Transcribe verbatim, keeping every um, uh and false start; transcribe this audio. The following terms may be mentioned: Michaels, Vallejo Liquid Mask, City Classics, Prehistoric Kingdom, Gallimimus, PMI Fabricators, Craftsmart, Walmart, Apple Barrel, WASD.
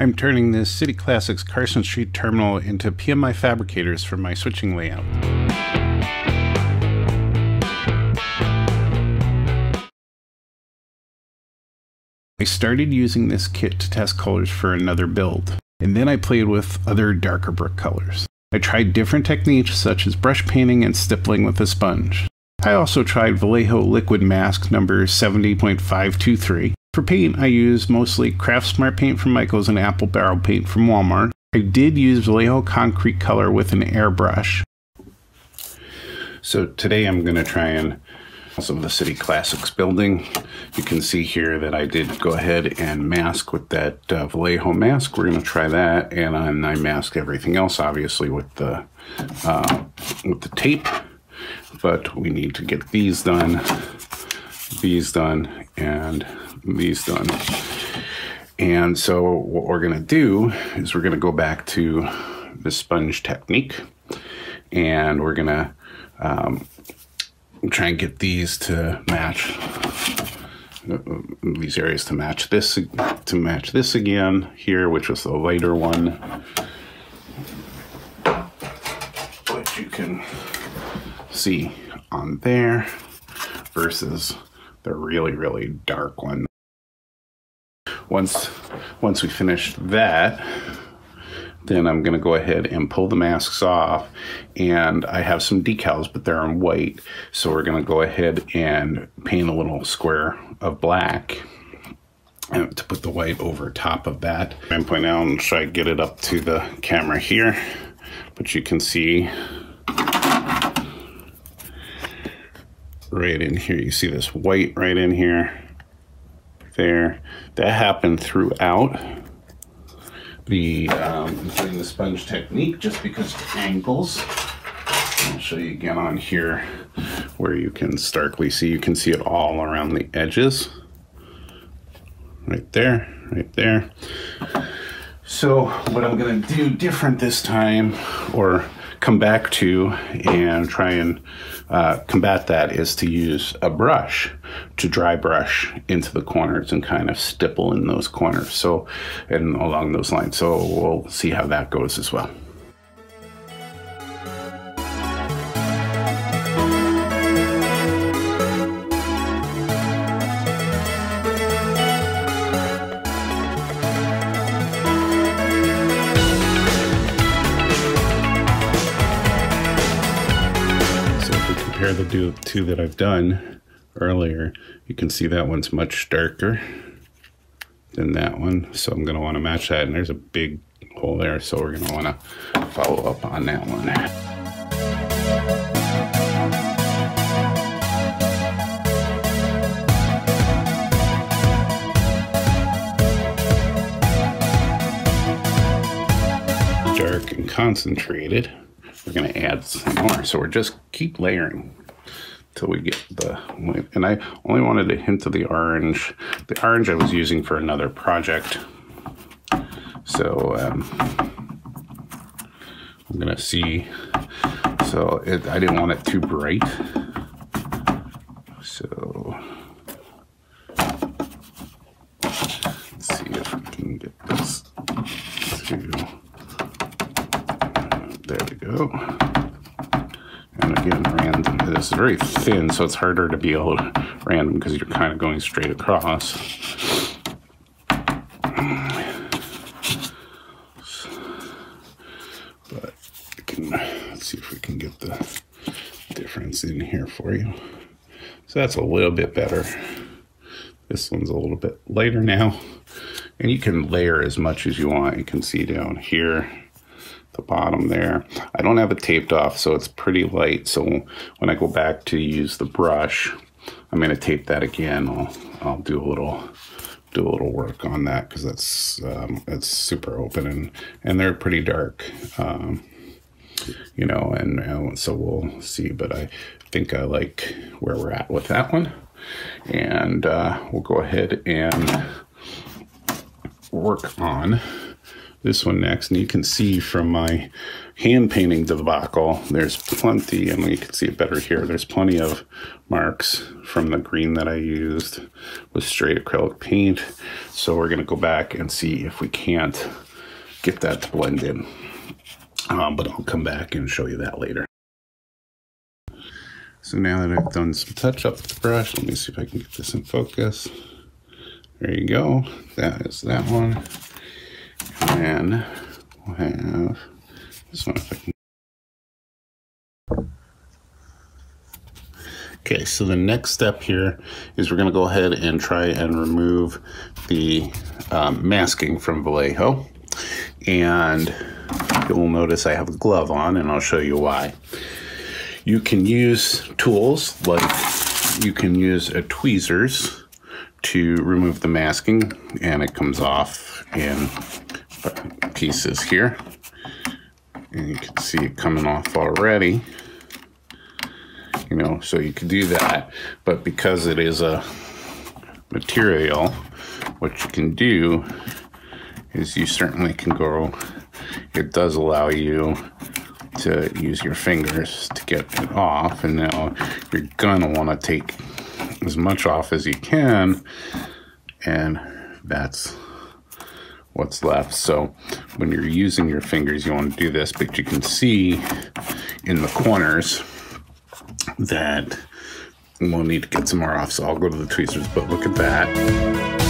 I'm turning this City Classics Carson Street terminal into P M I Fabricators for my switching layout. I started using this kit to test colors for another build, and then I played with other darker brick colors. I tried different techniques such as brush painting and stippling with a sponge. I also tried Vallejo Liquid Mask number seventy point five two three. For paint, I used mostly Craftsmart paint from Michaels and Apple Barrel paint from Walmart. I did use Vallejo concrete color with an airbrush. So today I'm going to try and some of the City Classics building. You can see here that I did go ahead and mask with that uh, Vallejo mask. We're going to try that, and then I mask everything else, obviously, with the uh, with the tape. But we need to get these done, these done, and these done. And so what we're going to do is we're going to go back to the sponge technique, and we're going to um, try and get these to match, uh, these areas to match this, to match this again here, which was the lighter one, which you can see on there, versus the really, really dark one. Once, once we finish that, then I'm going to go ahead and pull the masks off, and I have some decals, but they're in white. So we're going to go ahead and paint a little square of black to put the white over top of that. I'm pointing out and try to get it up to the camera here, but you can see right in here, you see this white right in here, there. That happened throughout the um, doing the sponge technique, just because of angles. I'll show you again on here where you can starkly see. You can see it all around the edges. Right there, right there. So what I'm gonna do different this time, or come back to and try and uh, combat that, is to use a brush to dry brush into the corners and kind of stipple in those corners, so, and along those lines. So we'll see how that goes as well. The do two that I've done earlier, you can see that one's much darker than that one, so I'm going to want to match that, and there's a big hole there, so we're going to want to follow up on that one. Dark and concentrated, we're going to add some more, so we're just keep layering till we get the, and I only wanted a hint of the orange. The orange I was using for another project. So um, I'm gonna see, so it, I didn't want it too bright. So let's see if we can get this to, there we go. Random. This is very thin, so it's harder to be able to random because you're kind of going straight across. But I can, let's see if we can get the difference in here for you. So that's a little bit better. This one's a little bit lighter now. And you can layer as much as you want. You can see down here, the bottom there. I don't have it taped off, so it's pretty light. So when I go back to use the brush, I'm going to tape that again. I'll, I'll do a little do a little work on that, because that's um, it's super open, and and they're pretty dark, um, you know. And, and so we'll see. But I think I like where we're at with that one, and uh, we'll go ahead and work on this one next. And you can see from my hand painting debacle, there's plenty, and you can see it better here, there's plenty of marks from the green that I used with straight acrylic paint. So we're gonna go back and see if we can't get that to blend in. Um, but I'll come back and show you that later. So now that I've done some touch up with the brush, let me see if I can get this in focus. There you go. That is that one. And then we'll have this one if I can. Okay, so the next step here is we're gonna go ahead and try and remove the um, masking from Vallejo. And you'll notice I have a glove on, and I'll show you why. You can use tools, like you can use a tweezers to remove the masking, and it comes off in pieces here. And you can see it coming off already, you know, so you can do that. But because it is a material, what you can do is you certainly can go, it does allow you to use your fingers to get it off, and now you're gonna want to take as much off as you can, and that's what's left. So when you're using your fingers, you want to do this, but you can see in the corners that we'll need to get some more off, so I'll go to the tweezers, but look at that.